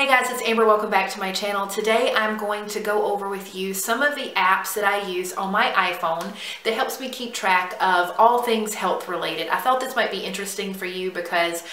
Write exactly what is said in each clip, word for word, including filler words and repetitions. Hey guys, it's Amber. Welcome back to my channel. Today I'm going to go over with you some of the apps that I use on my iPhone that helps me keep track of all things health related. I thought this might be interesting for you because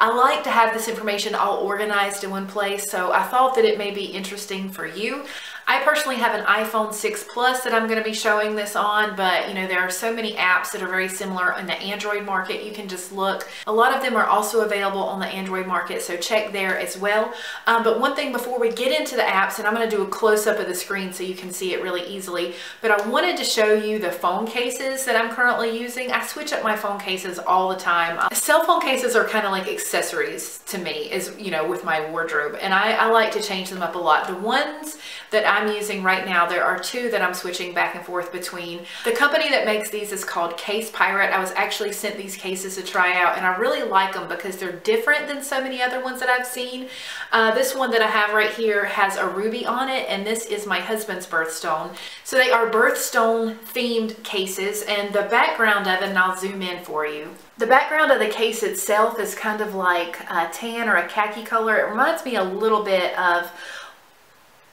I like to have this information all organized in one place, so I thought that it may be interesting for you. I personally have an iPhone six Plus that I'm going to be showing this on, but you know, there are so many apps that are very similar in the Android market. You can just look. A lot of them are also available on the Android market, so check there as well. Um, but one thing before we get into the apps, and I'm going to do a close-up of the screen so you can see it really easily, but I wanted to show you the phone cases that I'm currently using. I switch up my phone cases all the time. Uh, cell phone cases are kind of like accessories to me, is, you know, with my wardrobe, and I, I like to change them up a lot. The ones that I I'm using right now, there are two that I'm switching back and forth between. The company that makes these is called Case Pirate. I was actually sent these cases to try out, and I really like them because they're different than so many other ones that I've seen. Uh, this one that I have right here has a ruby on it, and this is my husband's birthstone. So they are birthstone themed cases, and the background of it, and I'll zoom in for you. The background of the case itself is kind of like a tan or a khaki color. It reminds me a little bit of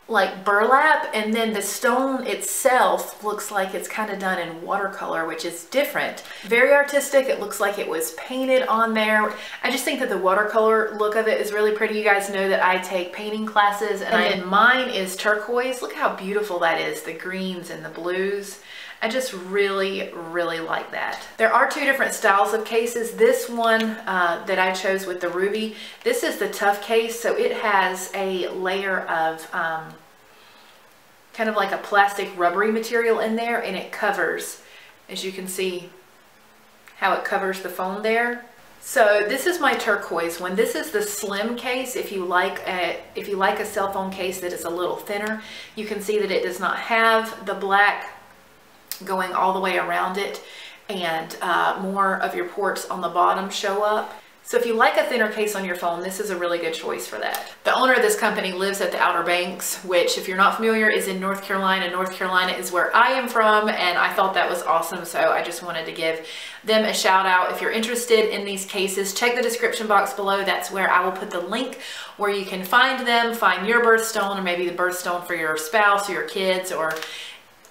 like burlap, and then the stone itself looks like it's kind of done in watercolor, which is different. Very artistic. It looks like it was painted on there. I just think that the watercolor look of it is really pretty. You guys know that I take painting classes, and, and then mine is turquoise. Look how beautiful that is, the greens and the blues. I just really, really like that. There are two different styles of cases. This one uh, that I chose with the ruby, this is the tough case, so it has a layer of um, kind of like a plastic rubbery material in there, and it covers, as you can see how it covers the phone there. So this is my turquoise one. This is the slim case. If you like a, if you like a cell phone case that is a little thinner, you can see that it does not have the black going all the way around it, and uh, more of your ports on the bottom show up. So if you like a thinner case on your phone, this is a really good choice for that. The owner of this company lives at the Outer Banks, which, if you're not familiar, is in North Carolina. North Carolina is where I am from, and I thought that was awesome, so I just wanted to give them a shout out. If you're interested in these cases, check the description box below. That's where I will put the link where you can find them, find your birthstone, or maybe the birthstone for your spouse or your kids, or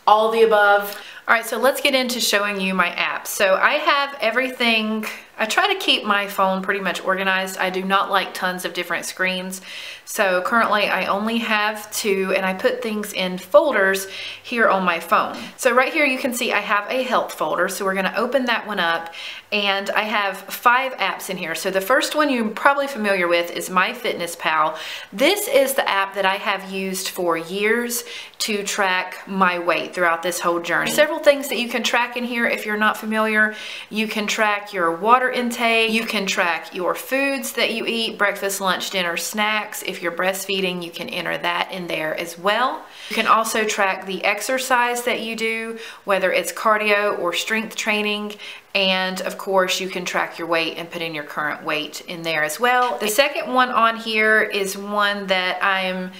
all the above. All right, so let's get into showing you my apps. So I have everything. I try to keep my phone pretty much organized. I do not like tons of different screens. So currently I only have two, and I put things in folders here on my phone. So right here you can see I have a health folder. So we're gonna open that one up, and I have five apps in here. So the first one you're probably familiar with is MyFitnessPal. This is the app that I have used for years to track my weight throughout this whole journey. Several things that you can track in here if you're not familiar. You can track your water intake, you can track your foods that you eat, breakfast, lunch, dinner, snacks. If you're breastfeeding, you can enter that in there as well. You can also track the exercise that you do, whether it's cardio or strength training, and of course you can track your weight and put in your current weight in there as well. The second one on here is one that I'm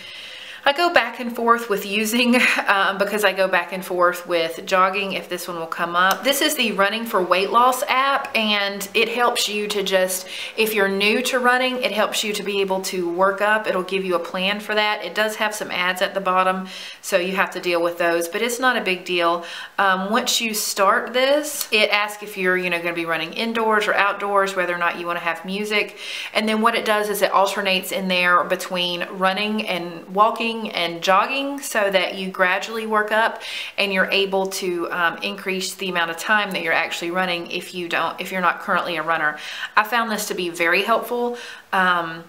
I go back and forth with using um, because I go back and forth with jogging, if this one will come up. This is the Running for Weight Loss app, and it helps you to just, if you're new to running, it helps you to be able to work up. It'll give you a plan for that. It does have some ads at the bottom, so you have to deal with those, but it's not a big deal. Um, once you start this, it asks if you're, you know, going to be running indoors or outdoors, whether or not you want to have music. And then what it does is it alternates in there between running and walking and jogging, so that you gradually work up and you're able to um, increase the amount of time that you're actually running if you don't if you're not currently a runner. I found this to be very helpful, um,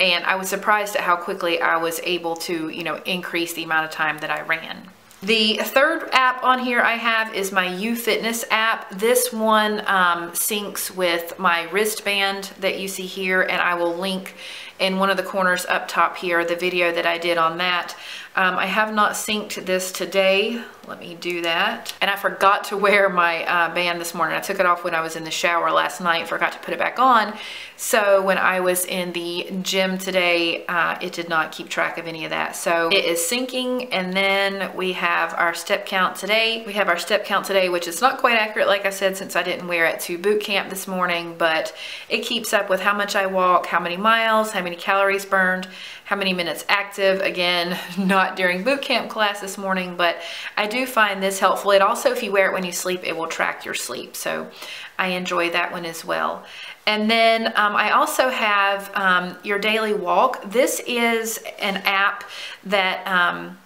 and I was surprised at how quickly I was able to, you know, increase the amount of time that I ran. The third app on here I have is my Yoo Fitness app. This one um, syncs with my wristband that you see here, and I will link in one of the corners up top here the video that I did on that. Um, I have not synced this today. Let me do that. And I forgot to wear my uh, band this morning. I took it off when I was in the shower last night, forgot to put it back on. So when I was in the gym today, uh, it did not keep track of any of that. So it is syncing, and then we have our step count today. We have our step count today, which is not quite accurate, like I said, since I didn't wear it to boot camp this morning, but it keeps up with how much I walk, how many miles, how many calories burned, how many minutes active. Again, not during boot camp class this morning, but I do find this helpful. It also, if you wear it when you sleep, it will track your sleep. So I enjoy that one as well. And then um, I also have um, your daily walk. This is an app that um,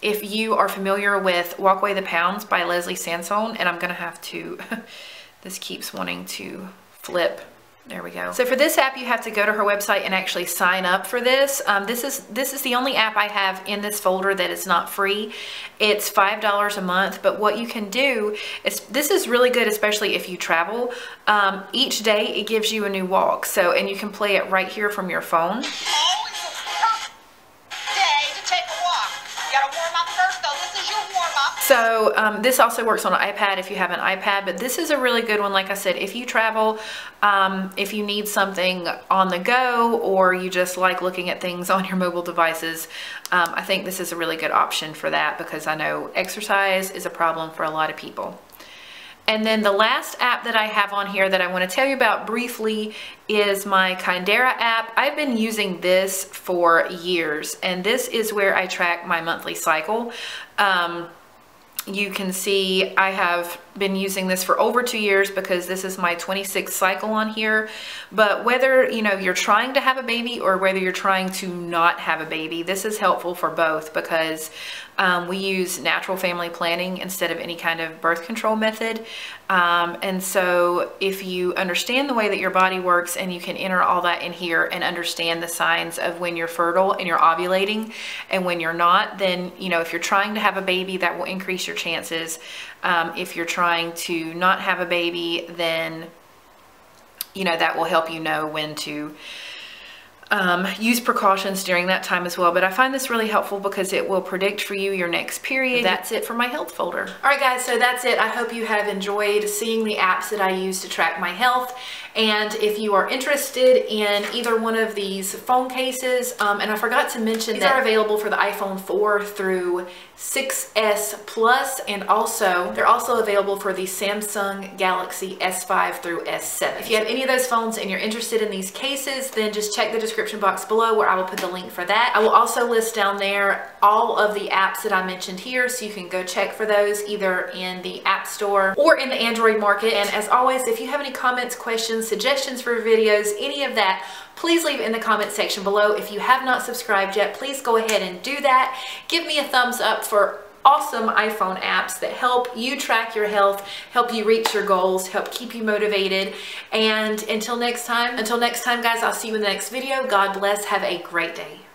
if you are familiar with Walk Away the Pounds by Leslie Sansone, and I'm gonna have to, this keeps wanting to flip. There we go. So for this app, you have to go to her website and actually sign up for this. Um, this is this is the only app I have in this folder that is not free. It's five dollars a month, but what you can do is, this is really good, especially if you travel. Um, each day, it gives you a new walk. So, and you can play it right here from your phone. So um, this also works on an iPad if you have an iPad, but this is a really good one. Like I said, if you travel, um, if you need something on the go, or you just like looking at things on your mobile devices, um, I think this is a really good option for that, because I know exercise is a problem for a lot of people. And then the last app that I have on here that I want to tell you about briefly is my Kindara app. I've been using this for years, and this is where I track my monthly cycle. Um, You can see I have been using this for over two years because this is my twenty-sixth cycle on here. But whether, you know, you're trying to have a baby or whether you're trying to not have a baby, this is helpful for both, because um, we use natural family planning instead of any kind of birth control method. Um, and so if you understand the way that your body works, and you can enter all that in here and understand the signs of when you're fertile and you're ovulating and when you're not, then, you know, if you're trying to have a baby, that will increase your your chances. Um, if you're trying to not have a baby, then, you know, that will help you know when to um, use precautions during that time as well. But I find this really helpful because it will predict for you your next period. That's it for my health folder. All right, guys, so that's it. I hope you have enjoyed seeing the apps that I use to track my health. And if you are interested in either one of these phone cases, um, and I forgot to mention these that are available for the iPhone four through six S Plus, and also they're also available for the Samsung Galaxy S five through S seven. If you have any of those phones and you're interested in these cases, then just check the description box below where I will put the link for that. I will also list down there all of the apps that I mentioned here, so you can go check for those either in the App Store or in the Android market. And as always, if you have any comments, questions, suggestions for videos, any of that, please leave it in the comment section below. If you have not subscribed yet, please go ahead and do that. Give me a thumbs up for awesome iPhone apps that help you track your health, help you reach your goals, help keep you motivated. And until next time, until next time, guys, I'll see you in the next video. God bless. Have a great day.